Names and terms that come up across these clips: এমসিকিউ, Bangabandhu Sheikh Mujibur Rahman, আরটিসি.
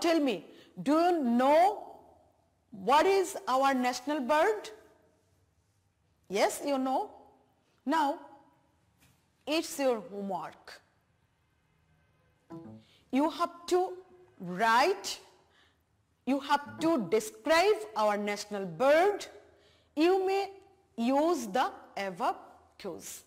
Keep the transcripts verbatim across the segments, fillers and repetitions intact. tell me, do you know what is our national bird? Yes, you know. Now, it's your homework. You have to write, you have to describe our national bird. You may use the above cues.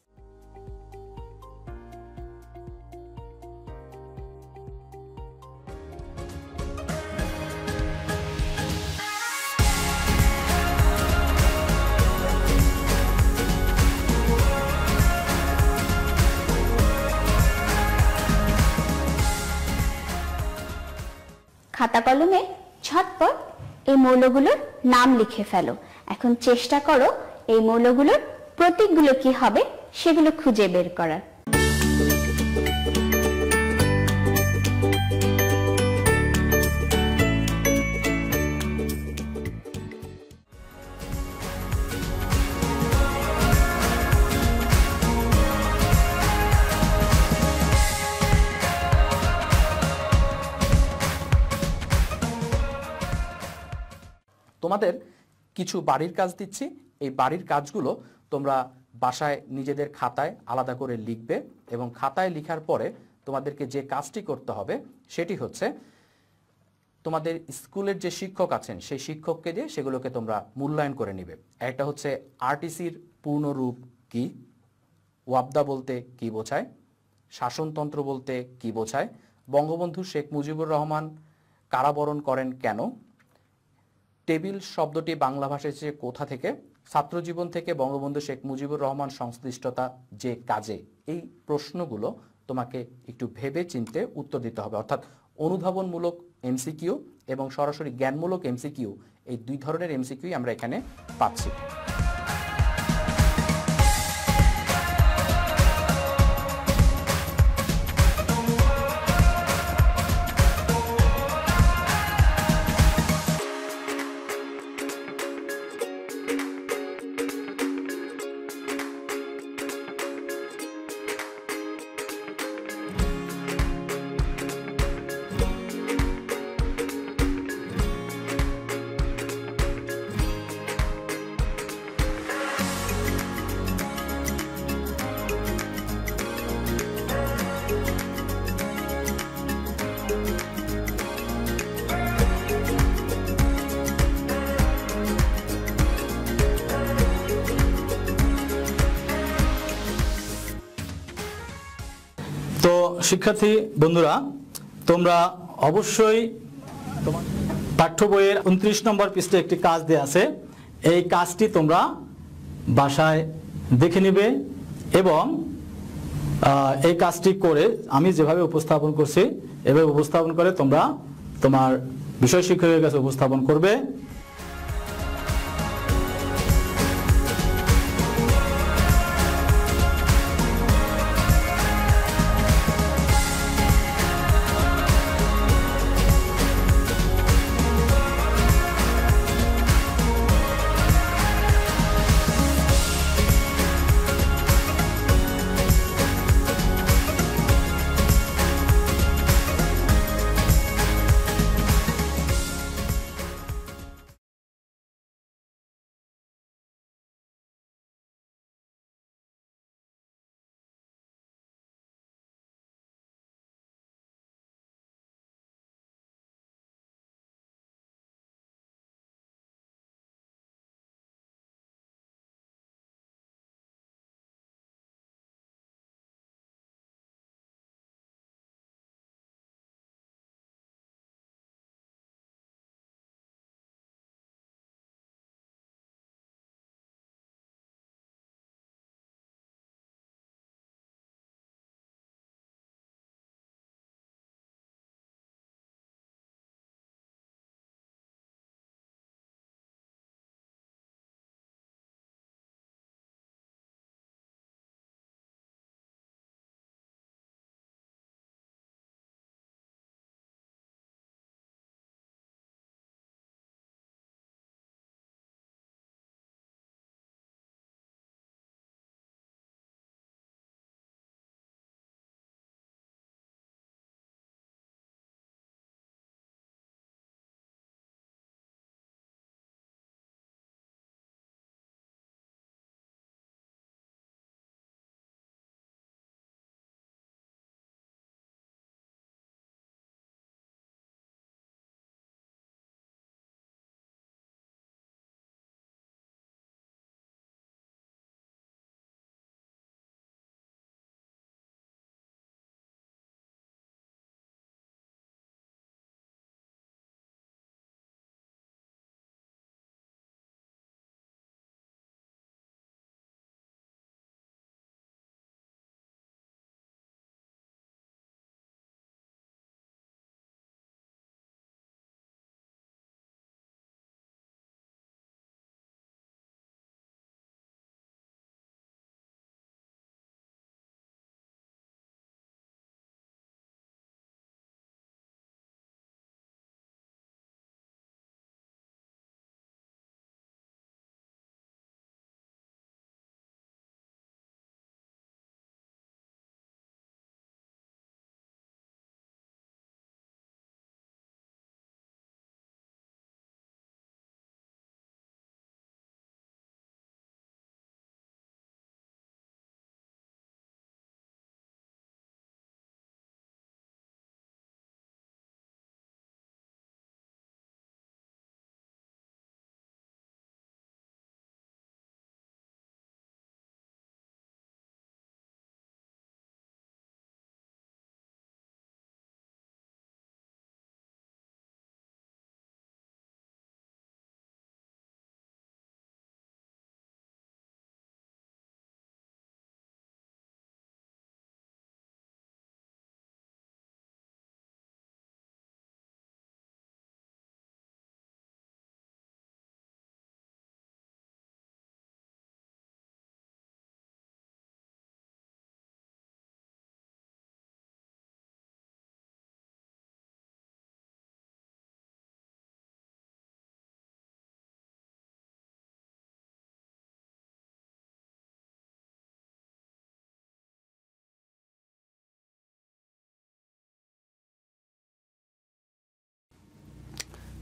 खाता कलमे झटपट ए मौलगुलोर नाम लिखे fellow. एखन चेष्टा करो ए मौलगुलोर प्रतीकगुलो की हबे सेगुलो खुजे बेर करार। তোমাদের কিছু বাড়ির কাজ দিচ্ছি, এই বাড়ির কাজগুলো তোমরা বাসায় নিজেদের খাতায় আলাদা করে লিখবে এবং খাতায় লেখার পরে তোমাদেরকে যে কাজটি করতে হবে সেটি হচ্ছে তোমাদের স্কুলের যে শিক্ষক আছেন সেই শিক্ষককে দিয়ে সেগুলোকে তোমরা মূল্যায়ন করে নেবে। একটা হচ্ছে আরটিসির পূর্ণ রূপ কি, ওয়াবদা বলতে কি বোঝায়, শাসনতন্ত্র বলতে কি বোঝায়, বঙ্গবন্ধু শেখ মুজিবুর রহমান কারাবরণ করেন কেন, টেবিল শব্দটি বাংলা ভাষায় এসেছে কোথা থেকে, ছাত্রজীবন থেকে বঙ্গবন্ধু শেখ মুজিবুর রহমান সংশ্লিষ্টতা যে কাজে, এই প্রশ্নগুলো তোমাকে একটু ভেবে চিনতে উত্তর দিতে হবে। অর্থাৎ অনুধাবনমূলক এমসিকিউ এবং সরাসরি জ্ঞানমূলক এমসিকিউ, এই দুই ধরনের এমসিকিউ আমরা এখানে পাচ্ছি। শিক্ষার্থী বন্ধুরা, তোমরা অবশ্যই পাঠ্য বইয়ের উনত্রিশ নম্বর পৃষ্ঠে একটি কাজ দেয়া আছে, এই কাজটি তোমরা বাসায় দেখে নেবে এবং এই কাজটি করে আমি যেভাবে উপস্থাপন করছি এভাবে উপস্থাপন করে তোমরা তোমার বিষয় শিক্ষকের কাছে উপস্থাপন করবে।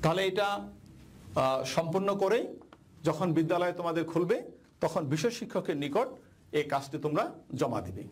তাহলে এটা সম্পূর্ণ করে যখন বিদ্যালয় তোমাদের খুলবে তখন বিশেষ শিক্ষকের নিকট এই কাজটি তোমরা জমা দিবে।